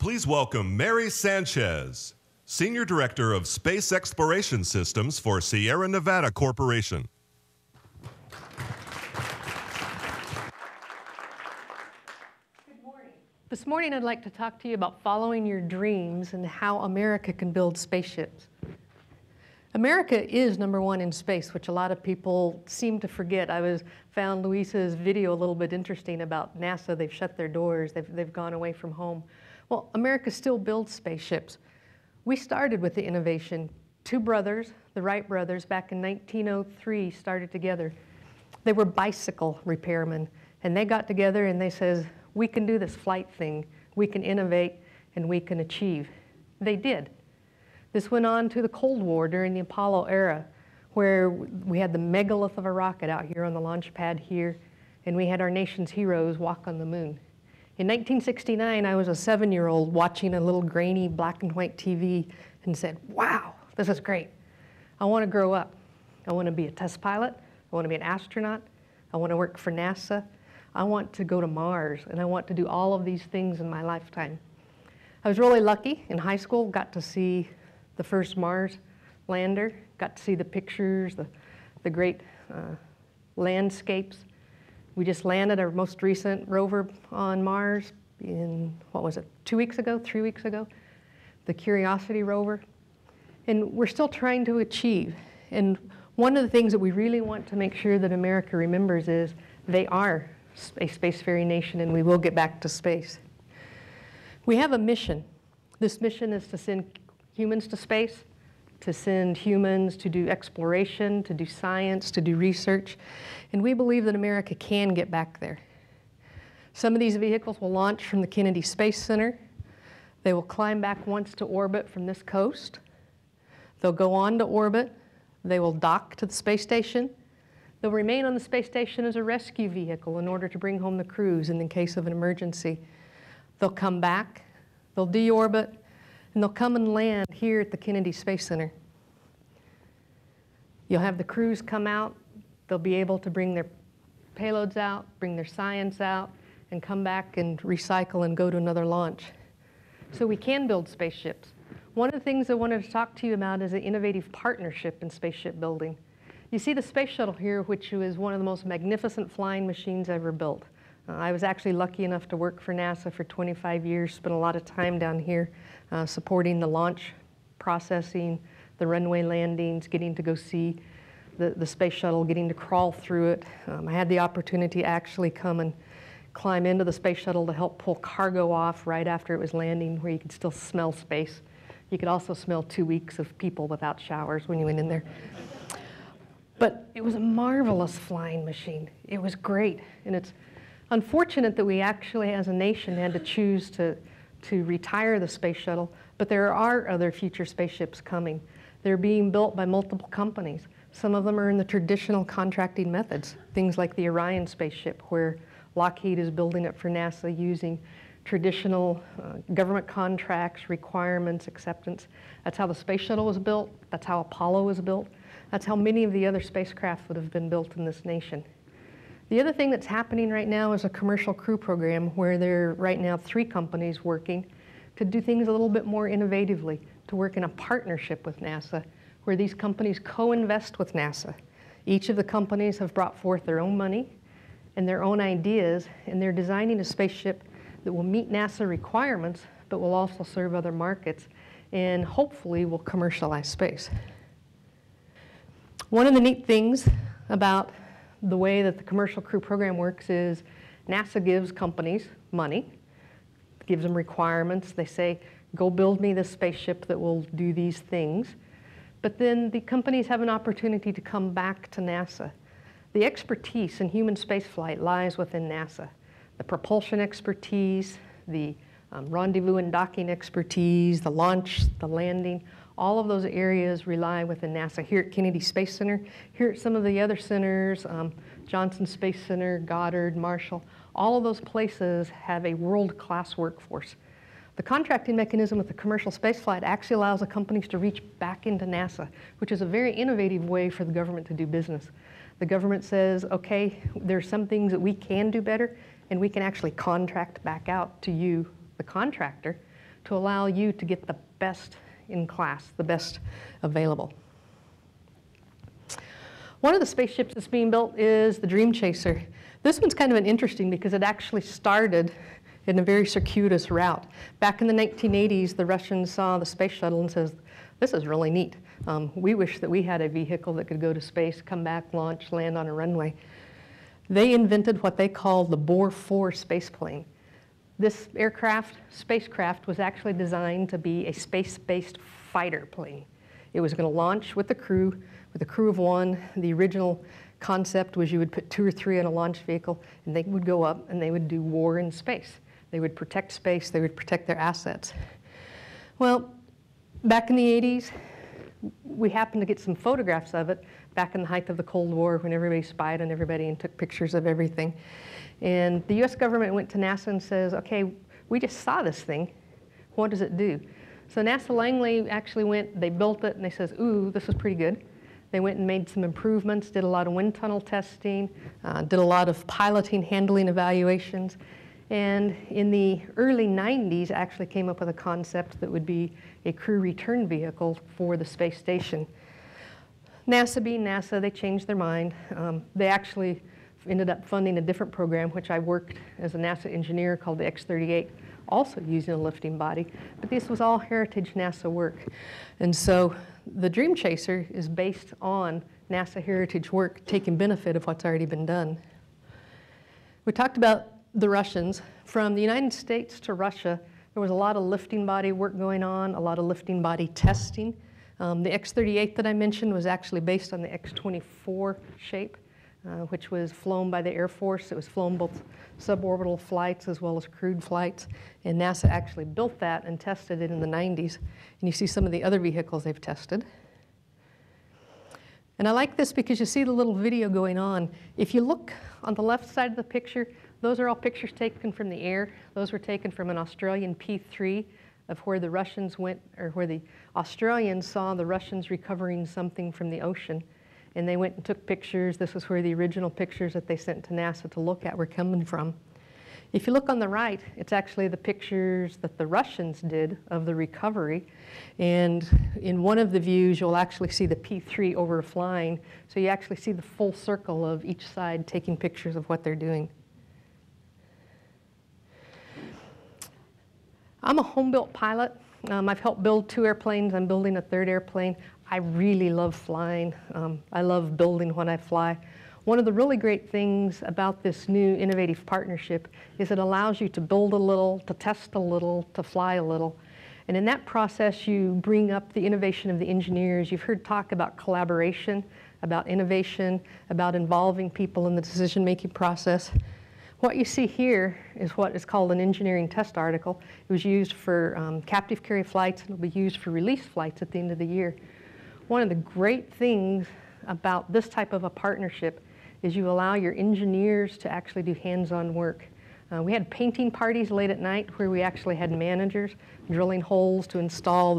Please welcome Merri Sanchez, Senior Director of Space Exploration Systems for Sierra Nevada Corporation. Good morning. This morning I'd like to talk to you about following your dreams and how America can build spaceships. America is #1 in space, which a lot of people seem to forget. I found Luisa's video a little bit interesting about NASA. They've shut their doors. They've gone away from home. Well, America still builds spaceships. We started with the innovation. Two brothers, the Wright brothers, back in 1903 started together. They were bicycle repairmen, and they got together and they says, we can do this flight thing. We can innovate and we can achieve. They did. This went on to the Cold War during the Apollo era, where we had the megalith of a rocket out here on the launch pad here, and we had our nation's heroes walk on the moon. In 1969, I was a 7-year-old watching a little grainy black and white TV and said, wow, this is great. I want to grow up. I want to be a test pilot. I want to be an astronaut. I want to work for NASA. I want to go to Mars, and I want to do all of these things in my lifetime. I was really lucky. In high school, got to see the first Mars lander, got to see the pictures, the great landscapes. We just landed our most recent rover on Mars in, what was it, 2 weeks ago, 3 weeks ago, the Curiosity rover. And we're still trying to achieve. And one of the things that we really want to make sure that America remembers is they are a spacefaring nation, and we will get back to space. We have a mission. This mission is to send humans to space, to send humans to do exploration, to do science, to do research. And we believe that America can get back there. Some of these vehicles will launch from the Kennedy Space Center. They will climb back once to orbit from this coast. They'll go on to orbit. They will dock to the space station. They'll remain on the space station as a rescue vehicle in order to bring home the crews in the case of an emergency. They'll come back. They'll deorbit. And they'll come and land here at the Kennedy Space Center. You'll have the crews come out. They'll be able to bring their payloads out, bring their science out, and come back and recycle and go to another launch. So we can build spaceships. One of the things I wanted to talk to you about is an innovative partnership in spaceship building. You see the space shuttle here, which is one of the most magnificent flying machines ever built. I was actually lucky enough to work for NASA for 25 years, spent a lot of time down here supporting the launch processing, the runway landings, getting to go see the space shuttle, getting to crawl through it. I had the opportunity to actually come and climb into the space shuttle to help pull cargo off right after it was landing, where you could still smell space. You could also smell 2 weeks of people without showers when you went in there. But it was a marvelous flying machine. It was great, and it's unfortunate that we actually, as a nation, had to choose to retire the space shuttle, but there are other future spaceships coming. They're being built by multiple companies. Some of them are in the traditional contracting methods, things like the Orion spaceship, where Lockheed is building it for NASA using traditional government contracts, requirements, acceptance. That's how the space shuttle was built. That's how Apollo was built. That's how many of the other spacecraft would have been built in this nation. The other thing that's happening right now is a commercial crew program, where there are right now 3 companies working to do things a little bit more innovatively, to work in a partnership with NASA, where these companies co-invest with NASA. Each of the companies have brought forth their own money and their own ideas, and they're designing a spaceship that will meet NASA requirements, but will also serve other markets, and hopefully will commercialize space. One of the neat things about the way that the Commercial Crew Program works is NASA gives companies money, gives them requirements. They say, go build me this spaceship that will do these things. But then the companies have an opportunity to come back to NASA. The expertise in human spaceflight lies within NASA. The propulsion expertise, the rendezvous and docking expertise, the launch, the landing, all of those areas rely within NASA. Here at Kennedy Space Center, here at some of the other centers, Johnson Space Center, Goddard, Marshall, all of those places have a world-class workforce. The contracting mechanism with the commercial spaceflight actually allows the companies to reach back into NASA, which is a very innovative way for the government to do business. The government says, okay, there's some things that we can do better, and we can actually contract back out to you, the contractor, to allow you to get the best in class, the best available. One of the spaceships that's being built is the Dream Chaser. This one's kind of an interesting because it actually started in a very circuitous route. Back in the 1980s, the Russians saw the space shuttle and says, this is really neat. We wish that we had a vehicle that could go to space, come back, launch, land on a runway. They invented what they called the Bor 4 spaceplane. This spacecraft was actually designed to be a space-based fighter plane. It was going to launch with a crew of one. The original concept was you would put two or three in a launch vehicle, and they would go up and they would do war in space. They would protect space, they would protect their assets. Well, back in the 80s, we happened to get some photographs of it back in the height of the Cold War when everybody spied on everybody and took pictures of everything. And the US government went to NASA and says, okay, we just saw this thing. What does it do? So NASA Langley actually went, they built it, and they says, ooh, this is pretty good. They went and made some improvements, did a lot of wind tunnel testing, did a lot of piloting, handling evaluations. And in the early 90s, actually came up with a concept that would be a crew return vehicle for the space station. NASA being NASA, they changed their mind. They actually ended up funding a different program, which I worked as a NASA engineer, called the X-38, also using a lifting body. But this was all heritage NASA work. And so the Dream Chaser is based on NASA heritage work, taking benefit of what's already been done. We talked about the Russians. From the United States to Russia, there was a lot of lifting body work going on, a lot of lifting body testing. The X-38 that I mentioned was actually based on the X-24 shape, which was flown by the Air Force. It was flown both suborbital flights as well as crewed flights. And NASA actually built that and tested it in the 90s. And you see some of the other vehicles they've tested. And I like this because you see the little video going on. If you look on the left side of the picture, those are all pictures taken from the air. Those were taken from an Australian P-3 of where the Russians went, or where the Australians saw the Russians recovering something from the ocean. And they went and took pictures. This is where the original pictures that they sent to NASA to look at were coming from. If you look on the right, it's actually the pictures that the Russians did of the recovery. And in one of the views, you'll actually see the P-3 overflying. So you actually see the full circle of each side taking pictures of what they're doing. I'm a home-built pilot. I've helped build 2 airplanes. I'm building a 3rd airplane. I really love flying. I love building when I fly. One of the really great things about this new innovative partnership is it allows you to build a little, to test a little, to fly a little. And in that process, you bring up the innovation of the engineers. You've heard talk about collaboration, about innovation, about involving people in the decision-making process. What you see here is what is called an engineering test article. It was used for captive carry flights, and it'll be used for release flights at the end of the year. One of the great things about this type of a partnership is you allow your engineers to actually do hands-on work. We had painting parties late at night where we actually had managers drilling holes to install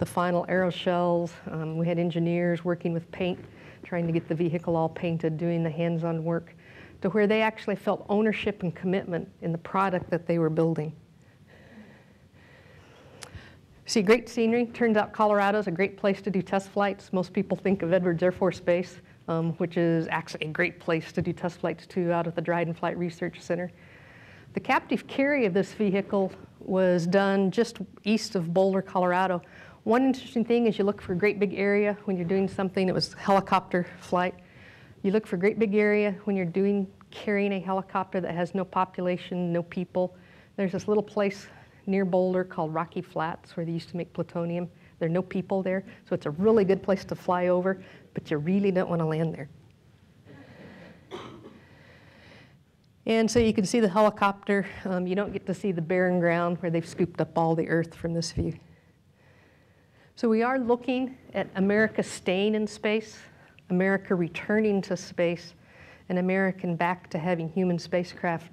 the final aero shells. We had engineers working with paint, trying to get the vehicle all painted, doing the hands-on work, to where they actually felt ownership and commitment in the product that they were building. See, great scenery. Turns out Colorado's a great place to do test flights. Most people think of Edwards Air Force Base, which is actually a great place to do test flights too, out of the Dryden Flight Research Center. The captive carry of this vehicle was done just east of Boulder, Colorado. One interesting thing is you look for a great big area when you're doing something. It was helicopter flight. You look for a great big area when you're carrying a helicopter that has no population, no people. There's this little place near Boulder called Rocky Flats where they used to make plutonium. There are no people there, so it's a really good place to fly over, but you really don't want to land there. And so you can see the helicopter. You don't get to see the barren ground where they've scooped up all the earth from this view. So we are looking at America staying in space, America returning to space, and American back to having human spacecraft,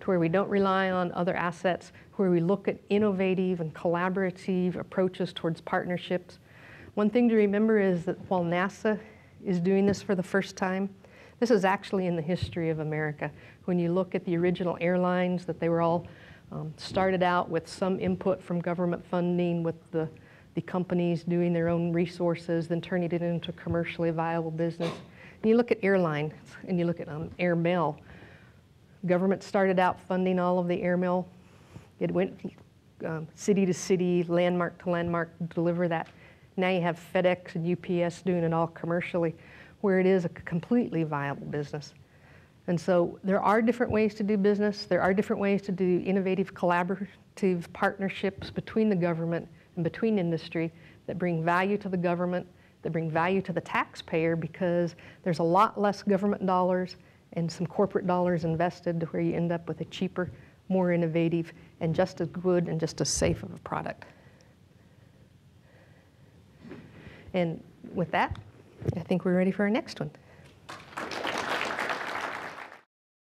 to where we don't rely on other assets, where we look at innovative and collaborative approaches towards partnerships. One thing to remember is that while NASA is doing this for the first time, this is actually in the history of America. When you look at the original airlines, that they were all Started out with some input from government funding, with the companies doing their own resources, then turning it into commercially viable business. And you look at airlines and you look at airmail. Government started out funding all of the airmail. It went city to city, landmark to landmark, deliver that. Now you have FedEx and UPS doing it all commercially, where it is a completely viable business. And so there are different ways to do business. There are different ways to do innovative, collaborative partnerships between the government and between industry that bring value to the government, that bring value to the taxpayer, because there's a lot less government dollars and some corporate dollars invested, to where you end up with a cheaper, more innovative, and just as good and just as safe of a product. And with that, I think we're ready for our next one.